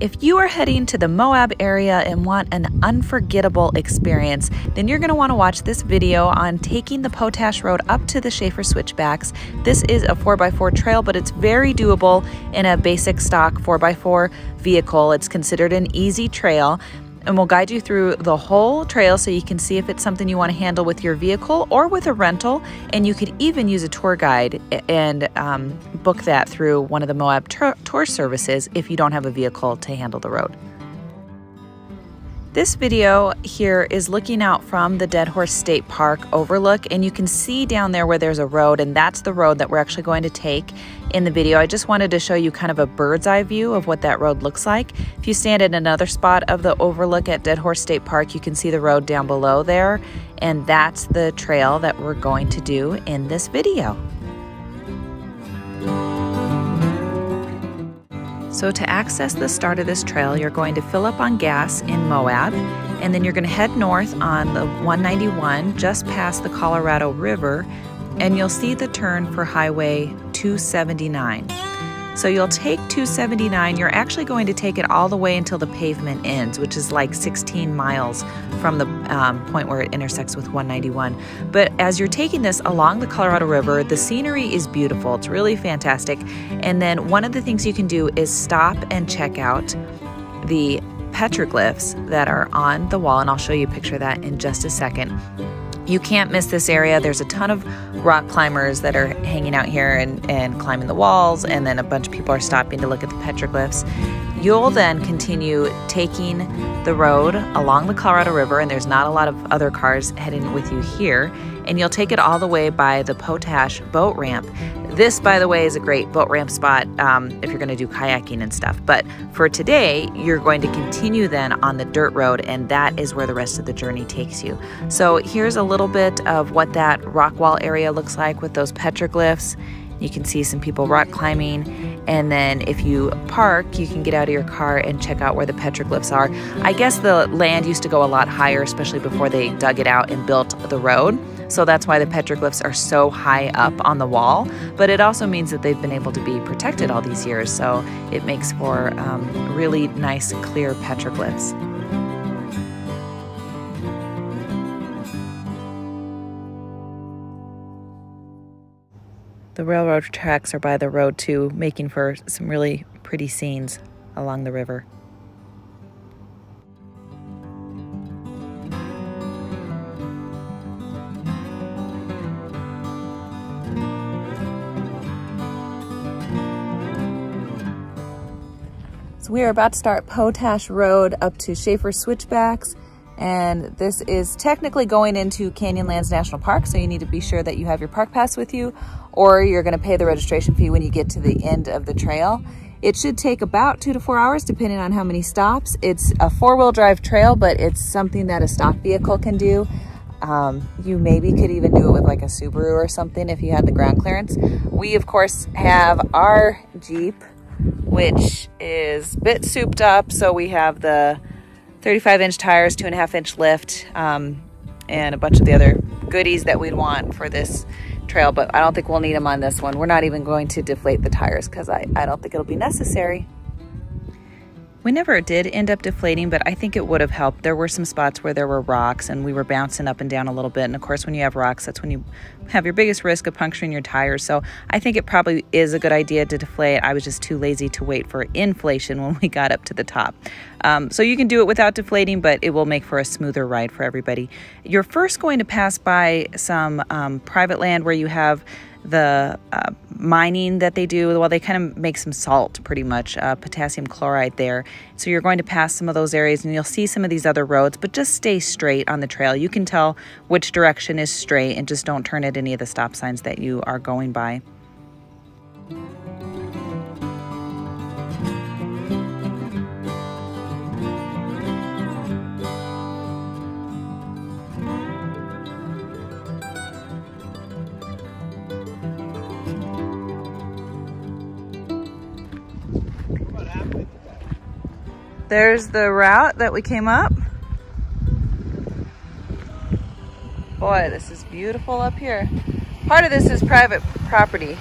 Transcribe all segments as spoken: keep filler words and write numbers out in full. If you are heading to the Moab area and want an unforgettable experience, then you're going to want to watch this video on taking the Potash Road up to the Shafer Switchbacks. This is a four by four trail, but it's very doable in a basic stock four by four vehicle. It's considered an easy trail, and we'll guide you through the whole trail so you can see if it's something you want to handle with your vehicle or with a rental, and you could even use a tour guide and um, book that through one of the Moab tour services if you don't have a vehicle to handle the road. This video here is looking out from the Dead Horse State Park overlook, and you can see down there where there's a road, and that's the road that we're actually going to take in the video. I just wanted to show you kind of a bird's eye view of what that road looks like. If you stand in another spot of the overlook at Dead Horse State Park, you can see the road down below there, and that's the trail that we're going to do in this video. So to access the start of this trail, you're going to fill up on gas in Moab, and then you're going to head north on the one ninety-one just past the Colorado River, and you'll see the turn for Highway two seventy-nine. So you'll take two seventy-nine, you're actually going to take it all the way until the pavement ends, which is like sixteen miles from the um, point where it intersects with one ninety-one. But as you're taking this along the Colorado River, the scenery is beautiful, it's really fantastic. And then one of the things you can do is stop and check out the petroglyphs that are on the wall, and I'll show you a picture of that in just a second. You can't miss this area. There's a ton of rock climbers that are hanging out here and, and climbing the walls, and then a bunch of people are stopping to look at the petroglyphs. You'll then continue taking the road along the Colorado River, and there's not a lot of other cars heading with you here, and you'll take it all the way by the Potash boat ramp. This, by the way, is a great boat ramp spot um, if you're going to do kayaking and stuff. But for today, you're going to continue then on the dirt road, and that is where the rest of the journey takes you. So here's a little bit of what that rock wall area looks like with those petroglyphs. You can see some people rock climbing, and then if you park, you can get out of your car and check out where the petroglyphs are. I guess the land used to go a lot higher, especially before they dug it out and built the road. So that's why the petroglyphs are so high up on the wall, but it also means that they've been able to be protected all these years, so it makes for um, really nice, clear petroglyphs. The railroad tracks are by the road too, making for some really pretty scenes along the river. So we are about to start Potash Road up to Shafer Switchbacks, and this is technically going into Canyonlands National Park, so you need to be sure that you have your park pass with you, or you're going to pay the registration fee when you get to the end of the trail. It should take about two to four hours depending on how many stops. It's a four-wheel drive trail, but it's something that a stock vehicle can do. Um, you maybe could even do it with like a Subaru or something if you had the ground clearance. We, of course, have our Jeep, which is a bit souped up, so we have the thirty-five inch tires, two and a half inch lift, um, and a bunch of the other goodies that we'd want for this trail, but I don't think we'll need them on this one. We're not even going to deflate the tires because I, I don't think it'll be necessary. We never did end up deflating, but I think it would have helped. There were some spots where there were rocks and we were bouncing up and down a little bit. And of course, when you have rocks, that's when you have your biggest risk of puncturing your tires. So I think it probably is a good idea to deflate. I was just too lazy to wait for inflation when we got up to the top. Um, so you can do it without deflating, but it will make for a smoother ride for everybody. You're first going to pass by some um, private land where you have the uh, mining that they do. Well, they kind of make some salt pretty much, uh, potassium chloride there. So you're going to pass some of those areas and you'll see some of these other roads, but just stay straight on the trail. You can tell which direction is straight and just don't turn at any of the stop signs that you are going by. There's the route that we came up. Boy, this is beautiful up here. Part of this is private property.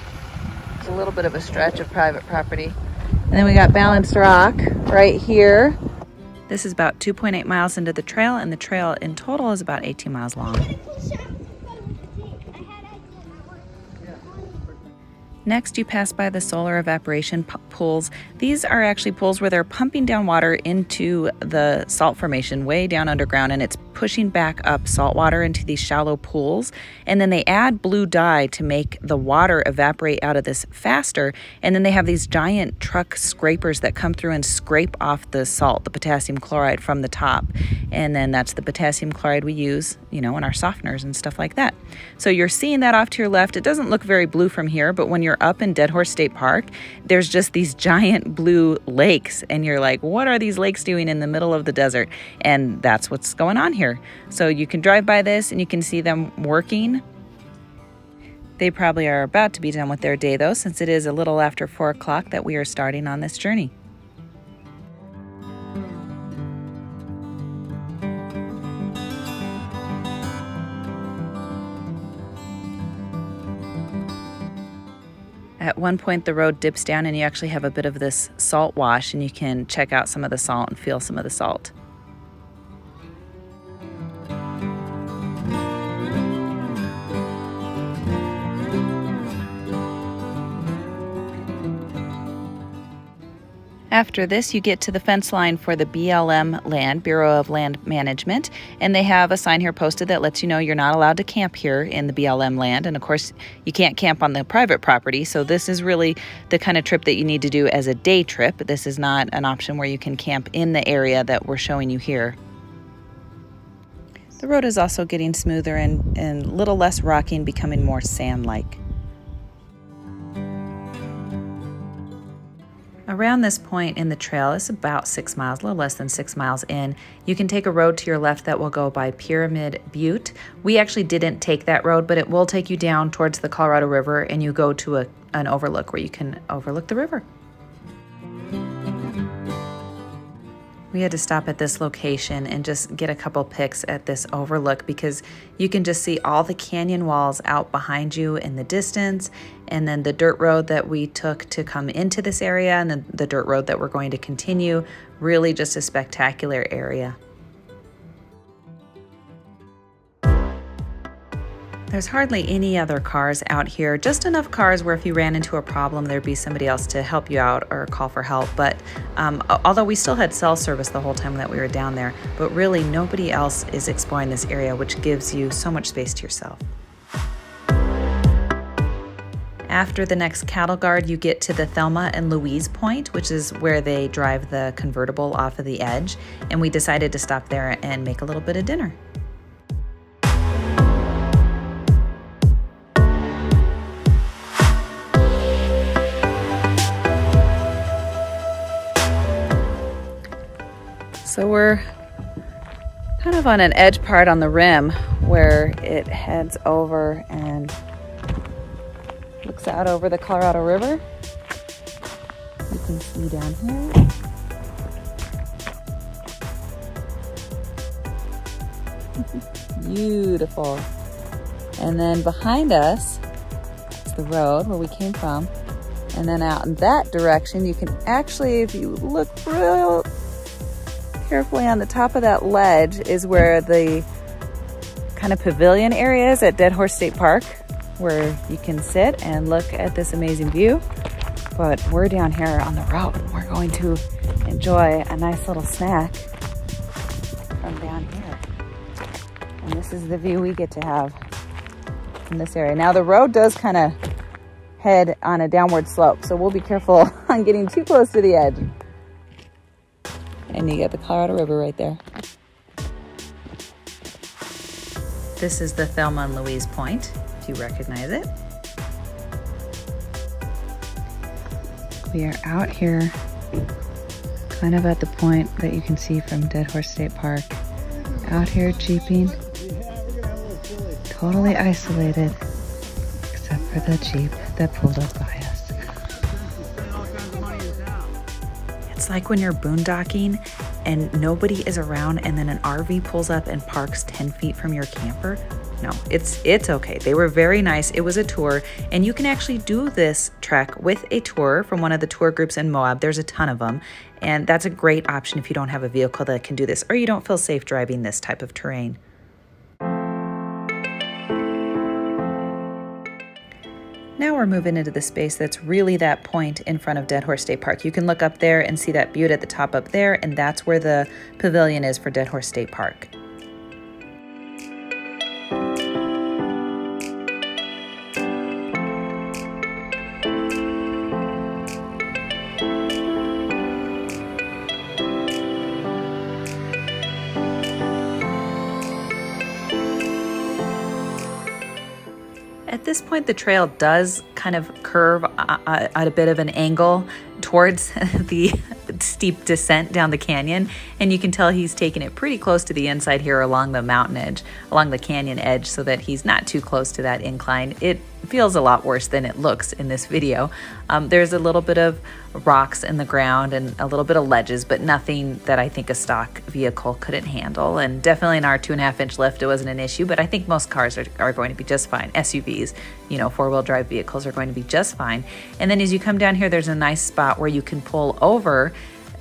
It's a little bit of a stretch of private property. And then we got Balanced Rock right here. This is about two point eight miles into the trail, and the trail in total is about eighteen miles long. Next, you pass by the solar evaporation pools. These are actually pools where they're pumping down water into the salt formation way down underground, and it's pushing back up salt water into these shallow pools. And then they add blue dye to make the water evaporate out of this faster. And then they have these giant truck scrapers that come through and scrape off the salt, the potassium chloride, from the top. And then that's the potassium chloride we use, you know, in our softeners and stuff like that. So you're seeing that off to your left. It doesn't look very blue from here, but when you're up in Dead Horse State Park, there's just these giant blue lakes, and you're like, what are these lakes doing in the middle of the desert? And that's what's going on here. So you can drive by this and you can see them working. They probably are about to be done with their day though, since it is a little after four o'clock that we are starting on this journey. At one point, the road dips down and you actually have a bit of this salt wash, and you can check out some of the salt and feel some of the salt. After this, you get to the fence line for the B L M land, Bureau of Land Management, and they have a sign here posted that lets you know you're not allowed to camp here in the B L M land. And of course, you can't camp on the private property, so this is really the kind of trip that you need to do as a day trip. This is not an option where you can camp in the area that we're showing you here. The road is also getting smoother and a little less rocky and becoming more sand-like. Around this point in the trail, it's about six miles, a little less than six miles in, you can take a road to your left that will go by Pyramid Butte. We actually didn't take that road, but it will take you down towards the Colorado River, and you go to a, an overlook where you can overlook the river. We had to stop at this location and just get a couple pics at this overlook, because you can just see all the canyon walls out behind you in the distance, and then the dirt road that we took to come into this area, and then the dirt road that we're going to continue. Really just a spectacular area. There's hardly any other cars out here, just enough cars where if you ran into a problem, there'd be somebody else to help you out or call for help. But um, although we still had cell service the whole time that we were down there, but really nobody else is exploring this area, which gives you so much space to yourself. After the next cattle guard, you get to the Thelma and Louise Point, which is where they drive the convertible off of the edge. And we decided to stop there and make a little bit of dinner. So we're kind of on an edge part on the rim where it heads over and looks out over the Colorado River. You can see down here. Beautiful. And then behind us is the road where we came from. And then out in that direction, you can actually, if you look real carefully on the top of that ledge, is where the kind of pavilion area is at Dead Horse State Park, where you can sit and look at this amazing view. But we're down here on the road. We're going to enjoy a nice little snack from down here. And this is the view we get to have in this area. Now the road does kind of head on a downward slope, so we'll be careful on getting too close to the edge. And you got the Colorado River right there. This is the Thelma and Louise Point, if you recognize it. We are out here, kind of at the point that you can see from Dead Horse State Park. Out here jeeping, totally isolated, except for the Jeep that pulled up by us. It's like when you're boondocking and nobody is around, and then an R V pulls up and parks ten feet from your camper. No, it's it's okay. They were very nice. It was a tour, and you can actually do this trek with a tour from one of the tour groups in Moab. There's a ton of them, and that's a great option if you don't have a vehicle that can do this or you don't feel safe driving this type of terrain. Now we're moving into the space that's really that point in front of Dead Horse State Park. You can look up there and see that butte at the top up there, and that's where the pavilion is for Dead Horse State Park. At this point, the trail does kind of curve at a bit of an angle towards the steep descent down the canyon, and you can tell he's taking it pretty close to the inside here along the mountain edge, along the canyon edge, so that he's not too close to that incline. It feels a lot worse than it looks in this video. Um, there's a little bit of rocks in the ground and a little bit of ledges, but nothing that I think a stock vehicle couldn't handle. And definitely in our two and a half inch lift, it wasn't an issue, but I think most cars are, are going to be just fine. S U Vs, you know, four wheel drive vehicles are going to be just fine. And then as you come down here, there's a nice spot where you can pull over,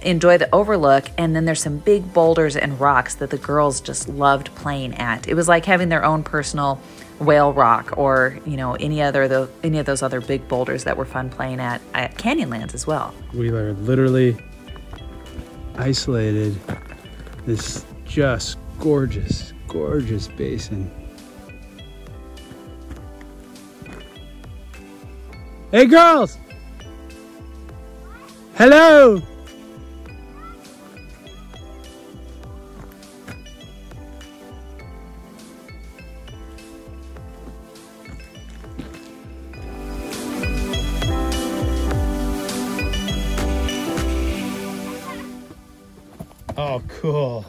enjoy the overlook, and then there's some big boulders and rocks that the girls just loved playing at. It was like having their own personal Whale Rock, or you know, any other the, any of those other big boulders that were fun playing at at Canyonlands as well. We are literally isolated this just gorgeous, gorgeous basin. Hey girls! Hello! Oh, cool.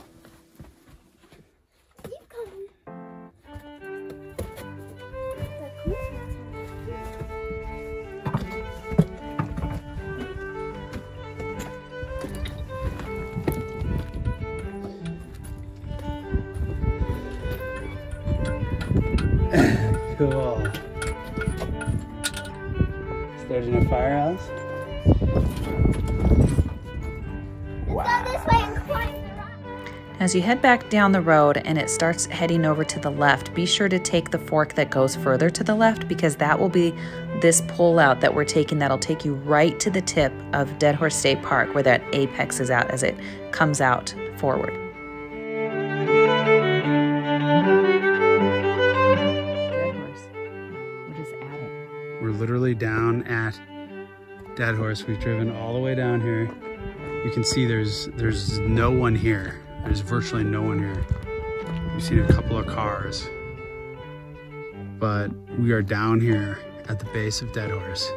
Cool. There's no firehouse. As you head back down the road and it starts heading over to the left, be sure to take the fork that goes further to the left, because that will be this pull out that we're taking that'll take you right to the tip of Dead Horse State Park, where that apex is out as it comes out forward. Dead Horse. We're just at it. We're literally down at Dead Horse. We've driven all the way down here. You can see there's there's no one here. There's virtually no one here. We've seen a couple of cars, but we are down here at the base of Dead Horse.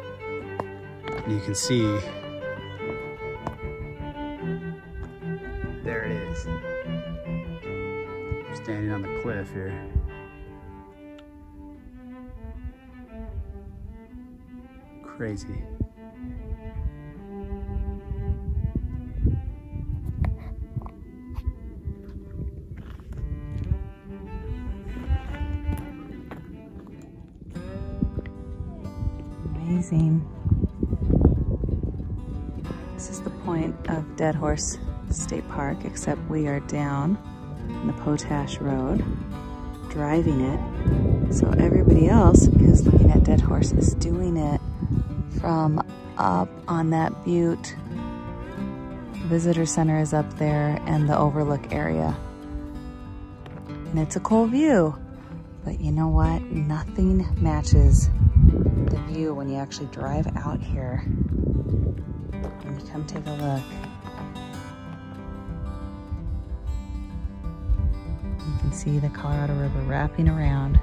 And you can see, there it is. We're standing on the cliff here. Crazy. This is the point of Dead Horse State Park, except we are down on the Potash Road, driving it. So everybody else who's looking at Dead Horse is doing it from up on that butte. The visitor center is up there and the overlook area. And it's a cool view, but you know what? Nothing matches the view when you actually drive out here and you come take a look. You can see the Colorado River wrapping around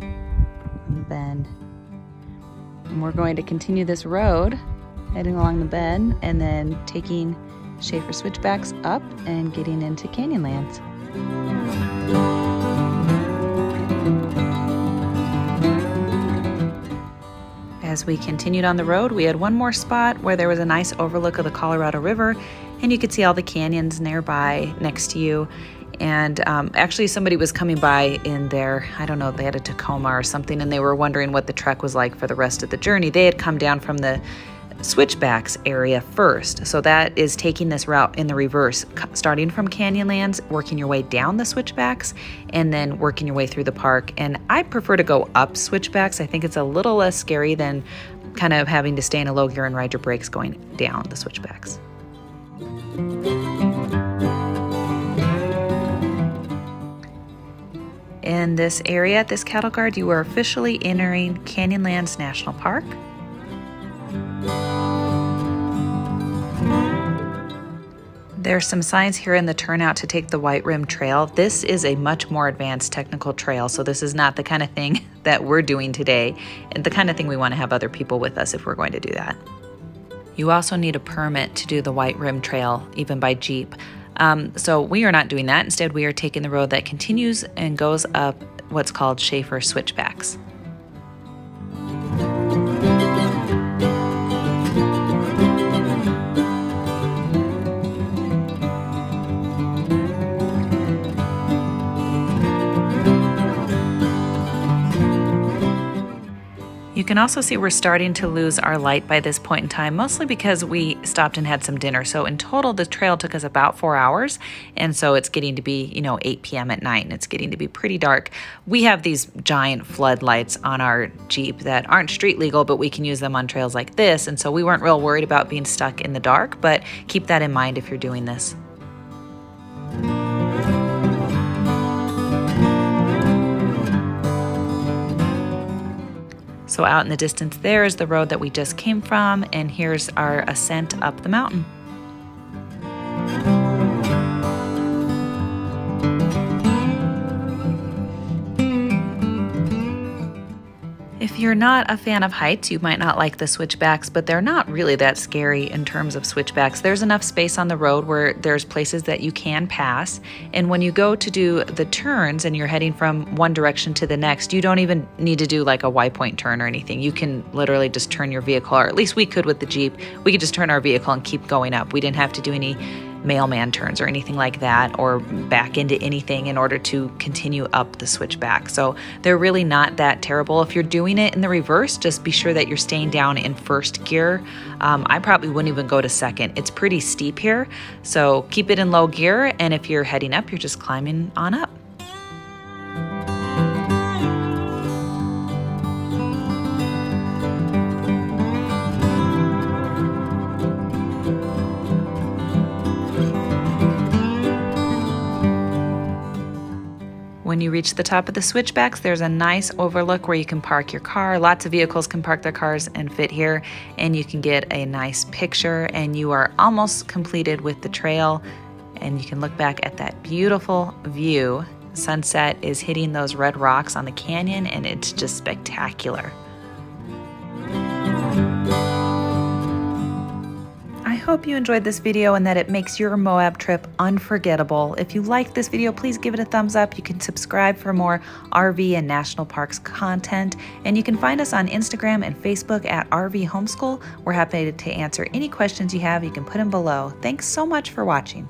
on the bend, and we're going to continue this road heading along the bend and then taking Shafer Switchbacks up and getting into Canyonlands. As we continued on the road, we had one more spot where there was a nice overlook of the Colorado River, and you could see all the canyons nearby next to you. And um, actually somebody was coming by in their, I don't know, they had a Tacoma or something, and they were wondering what the trek was like for the rest of the journey. They had come down from the Switchbacks area first. So that is taking this route in the reverse, starting from Canyonlands, working your way down the Switchbacks, and then working your way through the park. And I prefer to go up Switchbacks. I think it's a little less scary than kind of having to stay in a low gear and ride your brakes going down the Switchbacks. In this area at this cattle guard, you are officially entering Canyonlands National Park. There are some signs here in the turnout to take the White Rim Trail. This is a much more advanced technical trail, so this is not the kind of thing that we're doing today, and the kind of thing we want to have other people with us if we're going to do that. You also need a permit to do the White Rim Trail, even by Jeep. Um, so we are not doing that. Instead, we are taking the road that continues and goes up what's called Shafer Switchbacks. You can also see we're starting to lose our light by this point in time, mostly because we stopped and had some dinner. So in total, the trail took us about four hours. And so it's getting to be, you know, eight P M at night, and it's getting to be pretty dark. We have these giant floodlights on our Jeep that aren't street legal, but we can use them on trails like this. And so we weren't real worried about being stuck in the dark, but keep that in mind if you're doing this. So out in the distance there is the road that we just came from, and here's our ascent up the mountain. If you're not a fan of heights, you might not like the Switchbacks, but they're not really that scary in terms of Switchbacks. There's enough space on the road where there's places that you can pass, and when you go to do the turns and you're heading from one direction to the next, you don't even need to do like a Y-point turn or anything. You can literally just turn your vehicle, or at least we could with the Jeep. We could just turn our vehicle and keep going up. We didn't have to do any mailman turns or anything like that, or back into anything in order to continue up the Switchback. So they're really not that terrible. If you're doing it in the reverse, just be sure that you're staying down in first gear. Um, I probably wouldn't even go to second. It's pretty steep here, so keep it in low gear. And if you're heading up, you're just climbing on up. When you reach the top of the Switchbacks, there's a nice overlook where you can park your car. Lots of vehicles can park their cars and fit here, and you can get a nice picture, and you are almost completed with the trail, and you can look back at that beautiful view. Sunset is hitting those red rocks on the canyon, and it's just spectacular. I hope you enjoyed this video and that it makes your Moab trip unforgettable. If you liked this video, please give it a thumbs up. You can subscribe for more R V and national parks content, and you can find us on Instagram and Facebook at R V Homeschool. We're happy to answer any questions you have. You can put them below. Thanks so much for watching.